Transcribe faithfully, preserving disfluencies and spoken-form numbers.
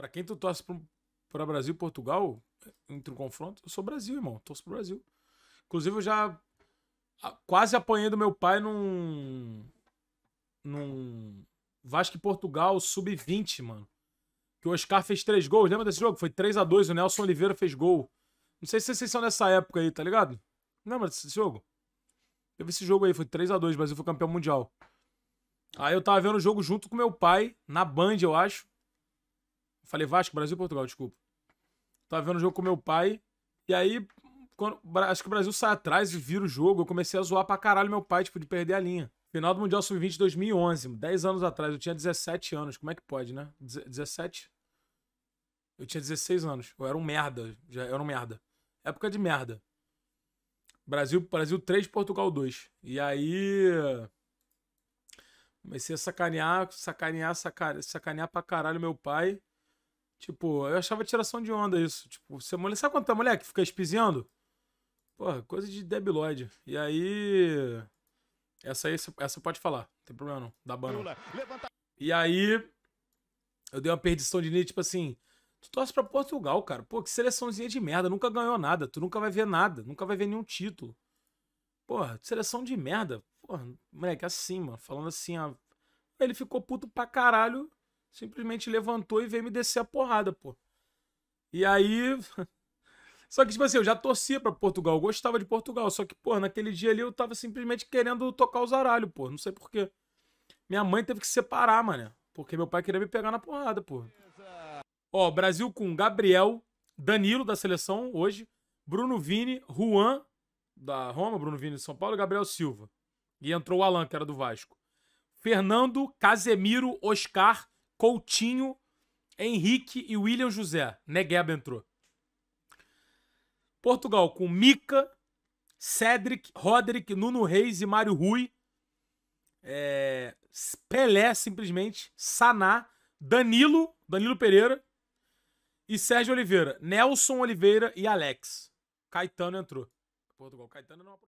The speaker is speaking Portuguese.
Pra quem tu torce pro, pra Brasil e Portugal, entre o confronto, eu sou Brasil, irmão. Torço pro Brasil. Inclusive, eu já quase apanhei do meu pai num... num... Vasco e Portugal sub vinte, mano. Que o Oscar fez três gols. Lembra desse jogo? Foi três a dois, o Nelson Oliveira fez gol. Não sei se vocês são dessa época aí, tá ligado? Lembra desse jogo? Teve esse jogo aí, foi três a dois, o Brasil foi campeão mundial. Aí eu tava vendo o jogo junto com meu pai, na Band, eu acho. Falei Vasco, Brasil e Portugal, desculpa. Tava vendo o jogo com meu pai, e aí, quando, acho que o Brasil sai atrás e vira o jogo, eu comecei a zoar pra caralho meu pai, tipo, de perder a linha. Final do Mundial sub vinte de dois mil e onze, dez anos atrás, eu tinha dezessete anos, como é que pode, né? dezessete? Eu tinha dezesseis anos, eu era um merda, já era um merda. Época de merda. Brasil, Brasil três, Portugal dois. E aí, comecei a sacanear, sacanear, sacanear, sacanear pra caralho meu pai. Tipo, eu achava tiração de onda isso. Tipo, você mulher, sabe quanto é mulher que fica espizinhando? Porra, coisa de debilóide. E aí... Essa aí, essa pode falar, não tem problema não, dá banho. E aí, eu dei uma perdição de nível, tipo assim, tu torce pra Portugal, cara. Pô, que seleçãozinha de merda, nunca ganhou nada, tu nunca vai ver nada, nunca vai ver nenhum título. Porra, seleção de merda, porra, moleque, assim, mano, falando assim, ó, ele ficou puto pra caralho, simplesmente levantou e veio me descer a porrada, pô. E aí... Só que, tipo assim, eu já torcia pra Portugal, eu gostava de Portugal, só que, pô, naquele dia ali eu tava simplesmente querendo tocar o zaralho, pô, não sei porquê. Minha mãe teve que separar, mano, porque meu pai queria me pegar na porrada, pô. Ó, Brasil com Gabriel, Danilo, da seleção, hoje, Bruno Vini, Juan, da Roma, Bruno Vini de São Paulo, e Gabriel Silva. E entrou o Alan, que era do Vasco. Fernando, Casemiro, Oscar, Coutinho, Henrique e William José. Negueba entrou. Portugal com Mika, Cédric, Roderick, Nuno Reis e Mário Rui. É, Pelé, simplesmente. Saná, Danilo, Danilo Pereira e Sérgio Oliveira. Nelson Oliveira e Alex. Caetano entrou. Portugal, Caetano não...